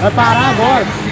Vai parar agora.